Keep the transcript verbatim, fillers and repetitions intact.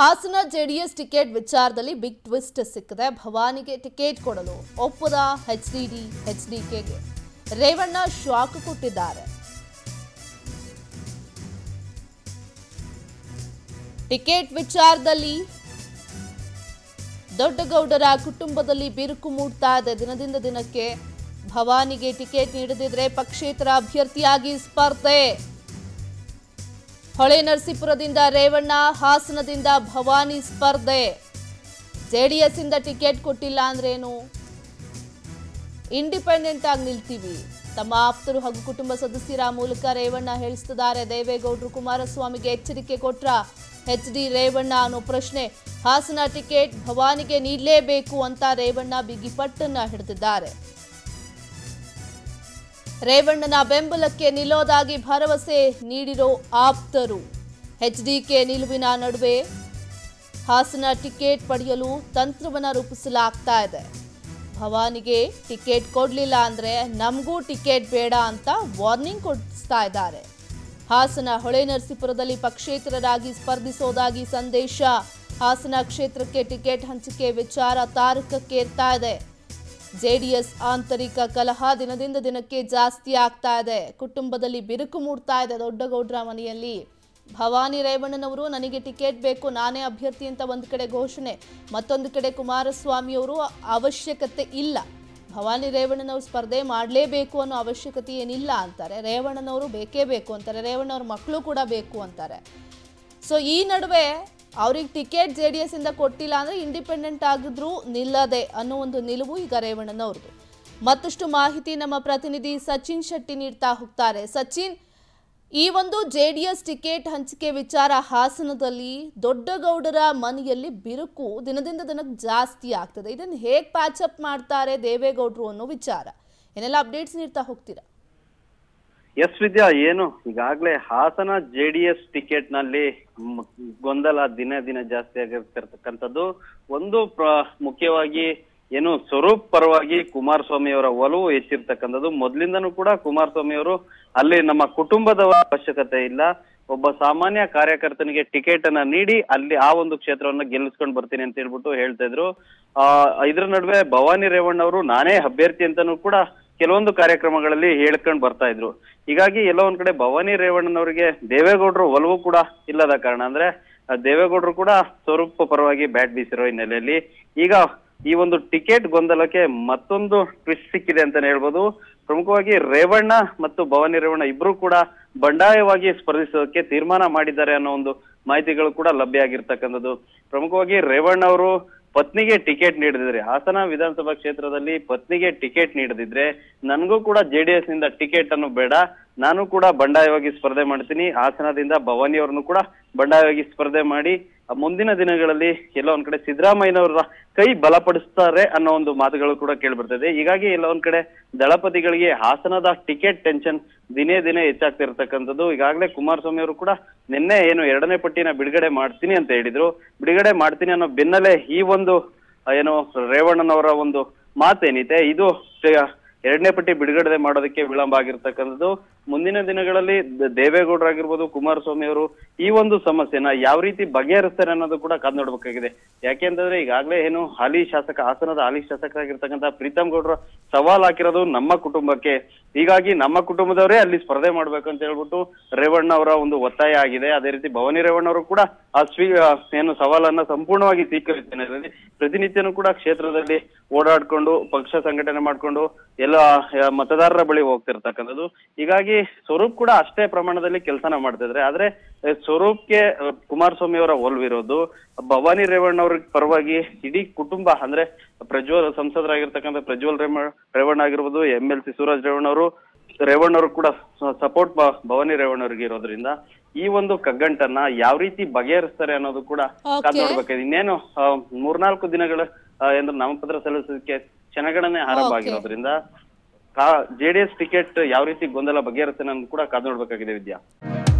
Hassan JDS ticket ವಿಚಾರದಲ್ಲಿ big twist ಸಿಕ್ಕಿದೆ. ಭವಾನಿಗೆ ಟಿಕೆಟ್ ಕೊಡಲು ಒಪ್ಪದ ಎಚ್ಡಿಡಿ ಎಚ್ಡಿಕೆಗೆ ರೇವಣ್ಣ ಶಾಕ್ ಕೊಟ್ಟಿದ್ದಾರೆ. ಟಿಕೆಟ್ ವಿಚಾರದಲ್ಲಿ ದೊಡ್ಡಗೌಡರ ಕುಟುಂಬದಲ್ಲಿ ಬಿರುಕು ಮೂಡ್ತಾ ಇದೆ. ದಿನದಿಂದ ದಿನಕ್ಕೆ ಭವಾನಿಗೆ ಟಿಕೆಟ್ ನೀಡದಿದ್ರೆ ಪಕ್ಷೇತರ ಅಭ್ಯರ್ಥಿಯಾಗಿ ಸ್ಪರ್ಧೆ. ಹೊಳೆ ನರಸೀಪುರದಿಂದ ರೇವಣ್ಣ, ಹಾಸನದಿಂದ ಭವಾನಿ ಸ್ಪರ್ಧೆ. ಜೆಡಿಎಸ್ ಇಂದ ಟಿಕೆಟ್ ಕೊಟ್ಟಿಲ್ಲ ಅಂದ್ರೇನು, ಇಂಡಿಪೆಂಡೆಂಟ್ ಆಗಿ ನಿಲ್ತೀವಿ ತಮ್ಮ ಆಪ್ತರು ಹಾಗೂ ಕುಟುಂಬ ಸದಸ್ಯರ ಮೂಲಕ ರೇವಣ್ಣ ಹೇಳಿಸುತ್ತಿದ್ದಾರೆ. ದೇವೇಗೌಡರು ಕುಮಾರಸ್ವಾಮಿಗೆ ಎಚ್ಚರಿಕೆ ಕೊಟ್ರ ಎಚ್ ಡಿ ರೇವಣ್ಣ ಅನ್ನೋ ಪ್ರಶ್ನೆ. ಹಾಸನ ಟಿಕೆಟ್ ಭವಾನಿಗೆ ನೀಡಲೇಬೇಕು ಅಂತ ರೇವಣ್ಣ ಬಿಗಿಪಟ್ಟನ್ನ ಹಿಡಿದಿದ್ದಾರೆ. ರೇವಣ್ಣನ ಬೆಂಬಲಕ್ಕೆ ನಿಲ್ಲೋದಾಗಿ ಭರವಸೆ ನೀಡಿರೋ ಆಪ್ತರು ಎಚ್ಡಿಕೆ ನಿಲುವಿನ ನಡುವೆ ಹಾಸನ ಟಿಕೆಟ್ ಪಡೆಯಲು ತಂತ್ರವನ್ನು ರೂಪಿಸಲಾಗ್ತಾ ಇದೆ. ಭವಾನಿಗೆ ಟಿಕೆಟ್ ಕೊಡಲಿಲ್ಲ ಅಂದರೆ ನಮಗೂ ಟಿಕೆಟ್ ಬೇಡ ಅಂತ ವಾರ್ನಿಂಗ್ ಕೊಡಿಸ್ತಾ ಇದ್ದಾರೆ. ಹಾಸನ ಹೊಳೆ ನರಸೀಪುರದಲ್ಲಿ ಪಕ್ಷೇತರರಾಗಿ ಸ್ಪರ್ಧಿಸೋದಾಗಿ ಸಂದೇಶ. ಹಾಸನ ಕ್ಷೇತ್ರಕ್ಕೆ ಟಿಕೆಟ್ ಹಂಚಿಕೆ ವಿಚಾರ ತಾರಕಕ್ಕೇರ್ತಾ ಇದೆ. ಜೆಡಿಎಸ್ ಆಂತರಿಕ ಕಲಹ ದಿನದಿಂದ ದಿನಕ್ಕೆ ಜಾಸ್ತಿ ಆಗ್ತಾ ಇದೆ. ಕುಟುಂಬದಲ್ಲಿ ಬಿರುಕು ಮೂಡ್ತಾ ಇದೆ. ದೊಡ್ಡಗೌಡರ ಮನೆಯಲ್ಲಿ ಭವಾನಿ ರೇವಣ್ಣನವರು ನನಗೆ ಟಿಕೆಟ್ ಬೇಕು, ನಾನೇ ಅಭ್ಯರ್ಥಿ ಅಂತ ಒಂದು ಕಡೆ ಘೋಷಣೆ, ಮತ್ತೊಂದು ಕಡೆ ಕುಮಾರಸ್ವಾಮಿಯವರು ಅವಶ್ಯಕತೆ ಇಲ್ಲ, ಭವಾನಿ ರೇವಣ್ಣನವರು ಸ್ಪರ್ಧೆ ಮಾಡಲೇಬೇಕು ಅನ್ನೋ ಅವಶ್ಯಕತೆ ಏನಿಲ್ಲ ಅಂತಾರೆ. ರೇವಣ್ಣನವರು ಬೇಕೇ ಬೇಕು ಅಂತಾರೆ. ರೇವಣ್ಣನವ್ರ ಮಕ್ಕಳು ಕೂಡ ಬೇಕು ಅಂತಾರೆ. ಸೊ ಈ ನಡುವೆ ಅವ್ರಿಗೆ ಟಿಕೆಟ್ ಜೆ ಡಿ ಎಸ್ ಇಂದ ಕೊಟ್ಟಿಲ್ಲ ಅಂದರೆ ಇಂಡಿಪೆಂಡೆಂಟ್ ಆಗಿದ್ರೂ ನಿಲ್ಲದೆ ಅನ್ನೋ ಒಂದು ನಿಲುವು ಈಗ ರೇವಣ್ಣನವ್ರದ್ದು. ಮತ್ತಷ್ಟು ಮಾಹಿತಿ ನಮ್ಮ ಪ್ರತಿನಿಧಿ ಸಚಿನ್ ಶೆಟ್ಟಿ ನೀಡ್ತಾ ಹೋಗ್ತಾರೆ. ಸಚಿನ್, ಈ ಒಂದು ಜೆ ಡಿ ಎಸ್ ಟಿಕೆಟ್ ಹಂಚಿಕೆ ವಿಚಾರ ಹಾಸನದಲ್ಲಿ ದೊಡ್ಡಗೌಡರ ಮನೆಯಲ್ಲಿ ಬಿರುಕು ದಿನದಿಂದ ದಿನಕ್ಕೆ ಜಾಸ್ತಿ ಆಗ್ತದೆ. ಇದನ್ನು ಹೇಗೆ ಪ್ಯಾಚಪ್ ಮಾಡ್ತಾರೆ ದೇವೇಗೌಡರು ಅನ್ನೋ ವಿಚಾರ ಏನೆಲ್ಲ ಅಪ್ಡೇಟ್ಸ್ ನೀಡ್ತಾ ಹೋಗ್ತೀರಾ? ಎಸ್ ವಿದ್ಯಾ, ಏನು ಈಗಾಗಲೇ Hassan J D S ticket ನಲ್ಲಿ ಗೊಂದಲ ದಿನ ದಿನ ಜಾಸ್ತಿ ಆಗಿರ್ತಕ್ಕಂಥದ್ದು. ಒಂದು ಮುಖ್ಯವಾಗಿ ಏನು ಸ್ವರೂಪ್ ಪರವಾಗಿ ಕುಮಾರಸ್ವಾಮಿ ಅವರ ಒಲವು ಹೆಚ್ಚಿರ್ತಕ್ಕಂಥದ್ದು. ಮೊದ್ಲಿಂದನೂ ಕೂಡ ಕುಮಾರಸ್ವಾಮಿ ಅವರು ಅಲ್ಲಿ ನಮ್ಮ ಕುಟುಂಬದವರ ಅವಶ್ಯಕತೆ ಇಲ್ಲ, ಒಬ್ಬ ಸಾಮಾನ್ಯ ಕಾರ್ಯಕರ್ತನಿಗೆ ಟಿಕೆಟ್ ಅನ್ನ ನೀಡಿ ಅಲ್ಲಿ ಆ ಒಂದು ಕ್ಷೇತ್ರವನ್ನ ಗೆಲ್ಲಿಸ್ಕೊಂಡು ಬರ್ತೀನಿ ಅಂತ ಹೇಳ್ಬಿಟ್ಟು ಹೇಳ್ತಾ ಇದ್ರು. ಆ ಇದ್ರ ನಡುವೆ ಭವಾನಿ ರೇವಣ್ಣ ಅವರು ನಾನೇ ಅಭ್ಯರ್ಥಿ ಅಂತಾನೂ ಕೂಡ ಕೆಲವೊಂದು ಕಾರ್ಯಕ್ರಮಗಳಲ್ಲಿ ಹೇಳ್ಕೊಂಡು ಬರ್ತಾ ಇದ್ರು. ಹೀಗಾಗಿ ಎಲ್ಲೋ ಒಂದ್ ಕಡೆ ಭವಾನಿ ರೇವಣ್ಣನವರಿಗೆ ದೇವೇಗೌಡರು ಒಲವು ಕೂಡ ಇಲ್ಲದ ಕಾರಣ, ಅಂದ್ರೆ ದೇವೇಗೌಡರು ಕೂಡ ಸ್ವರೂಪ ಪರವಾಗಿ ಬ್ಯಾಟ್ ಬೀಸಿರೋ ಹಿನ್ನೆಲೆಯಲ್ಲಿ ಈಗ ಈ ಒಂದು ಟಿಕೆಟ್ ಗೊಂದಲಕ್ಕೆ ಮತ್ತೊಂದು ಟ್ವಿಸ್ಟ್ ಸಿಕ್ಕಿದೆ ಅಂತಾನೆ ಹೇಳ್ಬೋದು. ಪ್ರಮುಖವಾಗಿ ರೇವಣ್ಣ ಮತ್ತು ಭವಾನಿ ರೇವಣ್ಣ ಇಬ್ರು ಕೂಡ ಬಂಡಾಯವಾಗಿ ಸ್ಪರ್ಧಿಸೋದಕ್ಕೆ ತೀರ್ಮಾನ ಮಾಡಿದ್ದಾರೆ ಅನ್ನೋ ಒಂದು ಮಾಹಿತಿಗಳು ಕೂಡ ಲಭ್ಯ ಆಗಿರ್ತಕ್ಕಂಥದ್ದು. ಪ್ರಮುಖವಾಗಿ ರೇವಣ್ಣ ಅವರು ಪತ್ನಿಗೆ ಟಿಕೆಟ್ ನೀಡದಿದ್ರೆ, ಹಾಸನ ವಿಧಾನಸಭಾ ಕ್ಷೇತ್ರದಲ್ಲಿ ಪತ್ನಿಗೆ ಟಿಕೆಟ್ ನೀಡದಿದ್ರೆ ನನಗೂ ಕೂಡ ಜೆಡಿಎಸ್ ನಿಂದ ಟಿಕೆಟ್ ಅನ್ನು ಬೇಡ, ನಾನು ಕೂಡ ಬಂಡಾಯವಾಗಿ ಸ್ಪರ್ಧೆ ಮಾಡ್ತೀನಿ, ಹಾಸನದಿಂದ ಭವಾನಿ ಅವರನ್ನು ಕೂಡ ಬಂಡಾಯವಾಗಿ ಸ್ಪರ್ಧೆ ಮಾಡಿ ಮುಂದಿನ ದಿನಗಳಲ್ಲಿ ಎಲ್ಲ ಒಂದ್ ಕಡೆ ಸಿದ್ದರಾಮಯ್ಯನವರ ಕೈ ಬಲಪಡಿಸ್ತಾರೆ ಅನ್ನೋ ಒಂದು ಮಾತುಗಳು ಕೂಡ ಕೇಳಿಬರ್ತದೆ. ಹೀಗಾಗಿ ಎಲ್ಲ ಒಂದ್ ಕಡೆ ದಳಪತಿಗಳಿಗೆ ಹಾಸನದ ಟಿಕೆಟ್ ಟೆನ್ಷನ್ ದಿನೇ ದಿನೇ ಹೆಚ್ಚಾಗ್ತಿರ್ತಕ್ಕಂಥದ್ದು. ಈಗಾಗಲೇ ಕುಮಾರಸ್ವಾಮಿ ಅವರು ಕೂಡ ನಿನ್ನೆ ಏನು ಎರಡನೇ ಪಟ್ಟಿನ ಬಿಡುಗಡೆ ಮಾಡ್ತೀನಿ ಅಂತ ಹೇಳಿದ್ರು. ಬಿಡುಗಡೆ ಮಾಡ್ತೀನಿ ಅನ್ನೋ ಬೆನ್ನಲ್ಲೇ ಈ ಒಂದು ಏನು ರೇವಣ್ಣನವರ ಒಂದು ಮಾತೇನಿದೆ ಇದು ಎರಡನೇ ಪಟ್ಟಿ ಬಿಡುಗಡೆ ಮಾಡೋದಕ್ಕೆ ವಿಳಂಬ ಆಗಿರ್ತಕ್ಕಂಥದ್ದು. ಮುಂದಿನ ದಿನಗಳಲ್ಲಿ ದೇವೇಗೌಡರು ಆಗಿರ್ಬೋದು, ಕುಮಾರಸ್ವಾಮಿ ಅವರು ಈ ಒಂದು ಸಮಸ್ಯೆನ ಯಾವ ರೀತಿ ಬಗೆಹರಿಸ್ತಾರೆ ಅನ್ನೋದು ಕೂಡ ಕಾದ್ ನೋಡ್ಬೇಕಾಗಿದೆ. ಯಾಕೆ ಅಂತಂದ್ರೆ ಈಗಾಗಲೇ ಏನು ಹಾಲಿ ಶಾಸಕ ಹಾಸನದ ಹಾಲಿ ಶಾಸಕರಾಗಿರ್ತಕ್ಕಂಥ ಪ್ರೀತಮ್ ಗೌಡರ ಸವಾಲ್ ಹಾಕಿರೋದು ನಮ್ಮ ಕುಟುಂಬಕ್ಕೆ, ಹೀಗಾಗಿ ನಮ್ಮ ಕುಟುಂಬದವರೇ ಅಲ್ಲಿ ಸ್ಪರ್ಧೆ ಮಾಡ್ಬೇಕು ಅಂತ ಹೇಳ್ಬಿಟ್ಟು ರೇವಣ್ಣ ಅವರ ಒಂದು ಒತ್ತಾಯ ಆಗಿದೆ. ಅದೇ ರೀತಿ ಭವಾನಿ ರೇವಣ್ಣ ಅವರು ಕೂಡ ಆ ಸ್ವೀ ಏನು ಸವಾಲನ್ನ ಸಂಪೂರ್ಣವಾಗಿ ಸ್ವೀಕರಿಸ್ತೇನೆ. ಪ್ರತಿನಿತ್ಯನೂ ಕೂಡ ಕ್ಷೇತ್ರದಲ್ಲಿ ಓಡಾಡ್ಕೊಂಡು ಪಕ್ಷ ಸಂಘಟನೆ ಮಾಡ್ಕೊಂಡು ಎಲ್ಲ ಮತದಾರರ ಬಳಿ ಹೋಗ್ತಿರ್ತಕ್ಕಂಥದ್ದು. ಹೀಗಾಗಿ ಸ್ವರೂಪ್ ಕೂಡ ಅಷ್ಟೇ ಪ್ರಮಾಣದಲ್ಲಿ ಕೆಲಸನ ಮಾಡ್ತಾ ಇದ್ರೆ, ಆದ್ರೆ ಸ್ವರೂಪ್ಗೆ ಕುಮಾರಸ್ವಾಮಿ ಅವರ ಒಲ್ವಿರೋದು, ಭವಾನಿ ರೇವಣ್ಣ ಅವ್ರ ಪರವಾಗಿ ಇಡೀ ಕುಟುಂಬ ಅಂದ್ರೆ ಪ್ರಜ್ವಲ್ ಸಂಸದರಾಗಿರ್ತಕ್ಕಂಥ ಪ್ರಜ್ವಲ್ ರೇವಣ್ಣ ರೇವಣ್ಣ ಆಗಿರ್ಬೋದು, M L C Suraj Revanna ಅವರು ರೇವಣ್ಣ ಅವರು ಕೂಡ ಸಪೋರ್ಟ್ ಭವಾನಿ ರೇವಣ್ಣ ಅವ್ರಿಗೆ ಇರೋದ್ರಿಂದ ಈ ಒಂದು ಕಗ್ಗಂಟನ್ನ ಯಾವ ರೀತಿ ಬಗೆಹರಿಸ್ತಾರೆ ಅನ್ನೋದು ಕೂಡ ಕಾದ್ ನೋಡ್ಬೇಕಾಗಿದೆ. ಇನ್ನೇನು ಮೂರ್ನಾಲ್ಕು ದಿನಗಳ ಅಂದ್ರೆ ನಾಮಪತ್ರ ಸಲ್ಲಿಸೋದಕ್ಕೆ ಕ್ಷಣಗಣನೆ ಆರಂಭ ಆಗಿರೋದ್ರಿಂದ ಜೆಡಿಎಸ್ ಟಿಕೆಟ್ ಯಾವ ರೀತಿ ಗೊಂದಲ ಬಗೆಹರಿಸ್ತಾನೆ ಅನ್ನೋದು ಕೂಡ ಕಾದ್ ನೋಡ್ಬೇಕಾಗಿದೆ ವಿದ್ಯಾ.